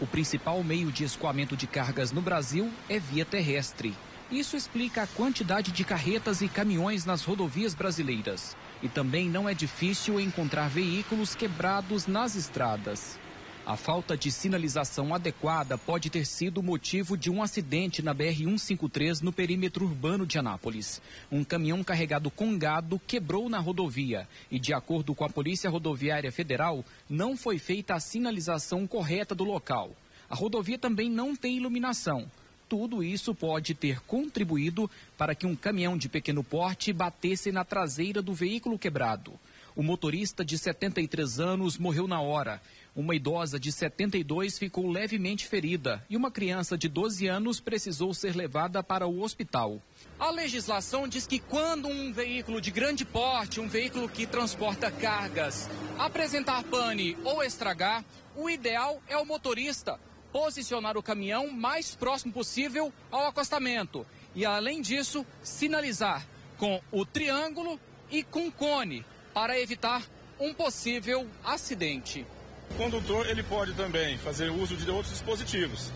O principal meio de escoamento de cargas no Brasil é via terrestre. Isso explica a quantidade de carretas e caminhões nas rodovias brasileiras. E também não é difícil encontrar veículos quebrados nas estradas. A falta de sinalização adequada pode ter sido motivo de um acidente na BR 153 no perímetro urbano de Anápolis. Um caminhão carregado com gado quebrou na rodovia e, de acordo com a Polícia Rodoviária Federal, não foi feita a sinalização correta do local. A rodovia também não tem iluminação. Tudo isso pode ter contribuído para que um caminhão de pequeno porte batesse na traseira do veículo quebrado. O motorista de 73 anos morreu na hora. Uma idosa de 72 ficou levemente ferida e uma criança de 12 anos precisou ser levada para o hospital. A legislação diz que quando um veículo de grande porte, um veículo que transporta cargas, apresentar pane ou estragar, o ideal é o motorista posicionar o caminhão mais próximo possível ao acostamento e, além disso, sinalizar com o triângulo e com cone para evitar um possível acidente. O condutor ele pode também fazer uso de outros dispositivos.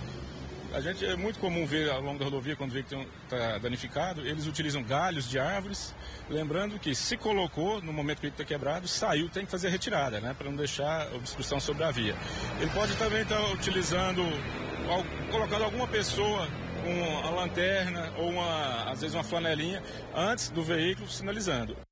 É muito comum ver ao longo da rodovia, quando o veículo está danificado, eles utilizam galhos de árvores, lembrando que se colocou, no momento que o veículo está quebrado, saiu, tem que fazer a retirada, né, para não deixar obstrução sobre a via. Ele pode também estar colocando alguma pessoa com a lanterna ou às vezes uma flanelinha antes do veículo sinalizando.